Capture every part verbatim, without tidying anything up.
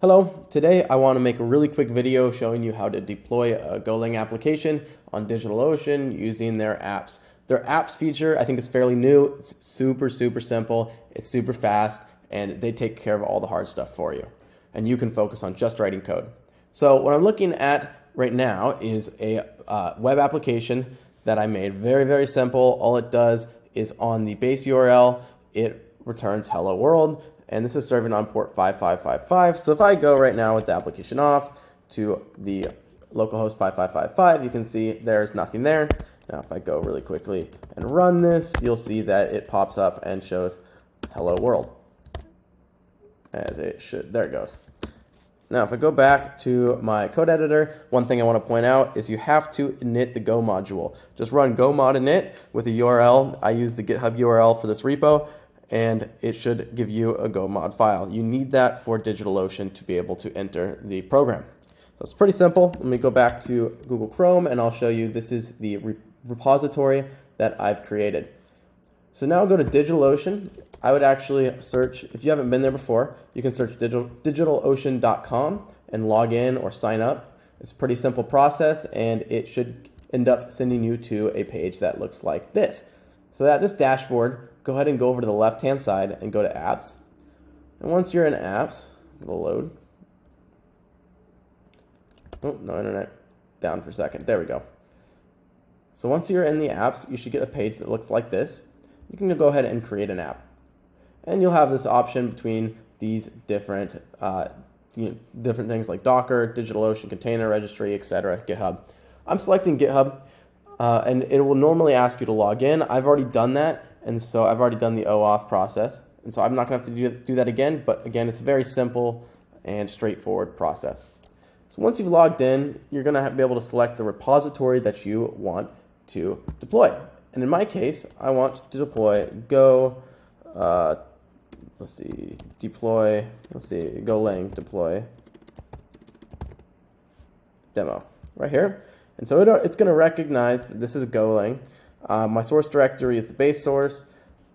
Hello, today I want to make a really quick video showing you how to deploy a Golang application on DigitalOcean using their apps. Their apps feature, I think, is fairly new. It's super, super simple. It's super fast, and they take care of all the hard stuff for you. And you can focus on just writing code. So what I'm looking at right now is a uh, web application that I made. Very, very simple. All it does is on the base U R L, it returns hello world. And this is serving on port five five five five. So if I go right now with the application off to the localhost five five five five, you can see there's nothing there. Now, if I go really quickly and run this, you'll see that it pops up and shows hello world, as it should. There it goes. Now, if I go back to my code editor, one thing I want to point out is you have to init the Go module. Just run go mod init with a U R L. I use the GitHub U R L for this repo, and it should give you a Go mod file. You need that for DigitalOcean to be able to enter the program. So it's pretty simple. Let me go back to Google Chrome and I'll show you this is the re repository that I've created. So now go to DigitalOcean. I would actually search, if you haven't been there before, you can search digital, DigitalOcean dot com and log in or sign up. It's a pretty simple process and it should end up sending you to a page that looks like this. So at this dashboard, go ahead and go over to the left-hand side and go to apps. And once you're in apps, it'll load. Oh, no internet. Down for a second. There we go. So once you're in the apps, you should get a page that looks like this. You can go ahead and create an app. And you'll have this option between these different, uh, you know, different things like Docker, DigitalOcean, Container Registry, et cetera, GitHub. I'm selecting GitHub, uh, and it will normally ask you to log in. I've already done that. And so I've already done the OAuth process, and so I'm not going to have to do, do that again, but again, it's a very simple and straightforward process. So once you've logged in, you're going to be able to select the repository that you want to deploy. And in my case, I want to deploy Go, uh, let's see, deploy, let's see, Golang deploy demo right here. And so it, it's going to recognize that this is Golang. Uh, my source directory is the base source,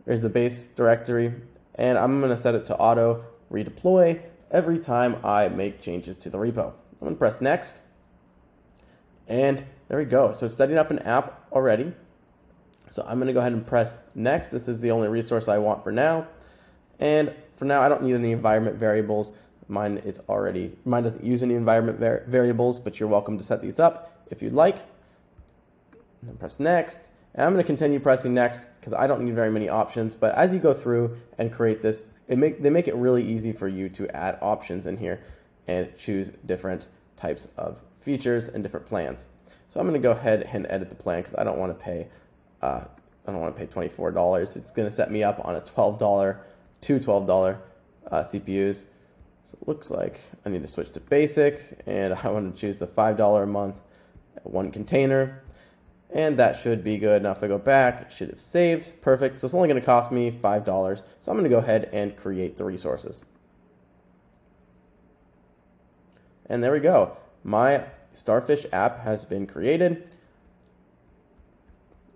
is the base directory, and I'm going to set it to auto redeploy every time I make changes to the repo. I'm going to press next, and there we go. So setting up an app already. So I'm going to go ahead and press next. This is the only resource I want for now, and for now I don't need any environment variables. Mine is already mine doesn't use any environment var variables, but you're welcome to set these up if you'd like. And press next. And I'm going to continue pressing next because I don't need very many options. But as you go through and create this, it make, they make it really easy for you to add options in here and choose different types of features and different plans. So I'm going to go ahead and edit the plan because I don't want to pay. Uh, I don't want to pay twenty-four dollars. It's going to set me up on a twelve dollar, two twelve dollar uh, C P Us. So it looks like I need to switch to basic, and I want to choose the five dollar a month, one container. And that should be good. Now if I go back, it should have saved. Perfect. So it's only going to cost me five dollars. So I'm going to go ahead and create the resources. And there we go. My Starfish app has been created.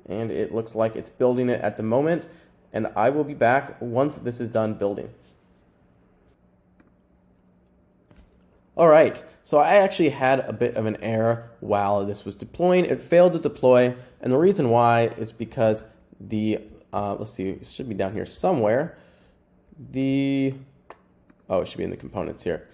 And it looks like it's building it at the moment. And I will be back once this is done building. All right, so I actually had a bit of an error while this was deploying. It failed to deploy, and the reason why is because the, uh, let's see, it should be down here somewhere. The, oh, it should be in the components here.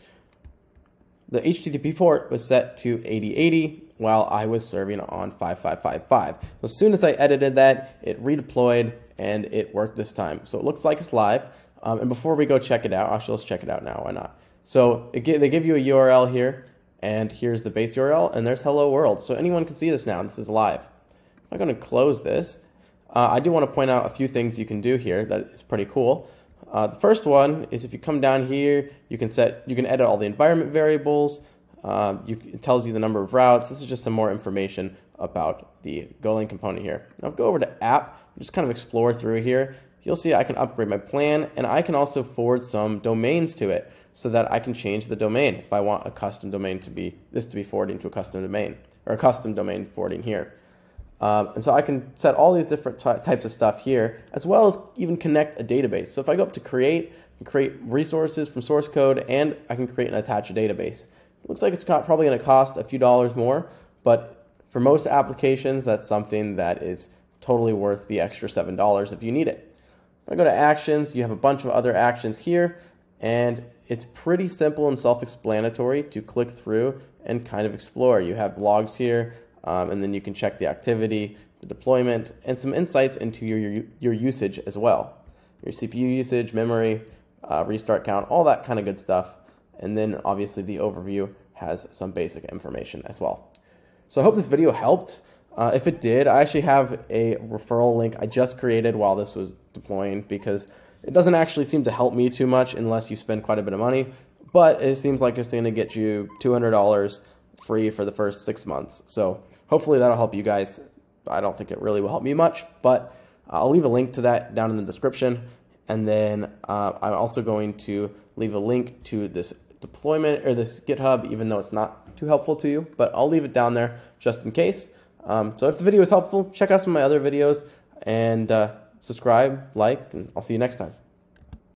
The H T T P port was set to eighty eighty while I was serving on five five five five. So as soon as I edited that, it redeployed, and it worked this time. So it looks like it's live, um, and before we go check it out, actually, let's check it out now, why not? So it give, they give you a U R L here, and here's the base U R L, and there's hello world. So anyone can see this now, and this is live. I'm going to close this. Uh, I do want to point out a few things you can do here that is pretty cool. Uh, the first one is if you come down here, you can set, you can edit all the environment variables. Uh, you, it tells you the number of routes. This is just some more information about the Golang component here. Now go over to app, just kind of explore through here. You'll see I can upgrade my plan, and I can also forward some domains to it so that I can change the domain if I want a custom domain to be, this to be forwarding to a custom domain, or a custom domain forwarding here. Um, and so I can set all these different types of stuff here, as well as even connect a database. So if I go up to create, I can create resources from source code, and I can create and attach a database. It looks like it's probably going to cost a few dollars more, but for most applications, that's something that is totally worth the extra seven dollars if you need it. If I go to actions, you have a bunch of other actions here, and it's pretty simple and self-explanatory to click through and kind of explore. You have logs here, Um, and then you can check the activity, the deployment, and some insights into your, your, your usage as well. Your C P U usage, memory, uh, restart count, all that kind of good stuff. And then obviously the overview has some basic information as well. So I hope this video helped. Uh, if it did, I actually have a referral link I just created while this was deploying, because it doesn't actually seem to help me too much unless you spend quite a bit of money, but it seems like it's going to get you two hundred dollars free for the first six months. So hopefully that'll help you guys. I don't think it really will help me much, but I'll leave a link to that down in the description. And then uh, I'm also going to leave a link to this deployment or this GitHub, even though it's not too helpful to you, but I'll leave it down there just in case. Um, so if the video is helpful, check out some of my other videos, and uh, subscribe, like, and I'll see you next time.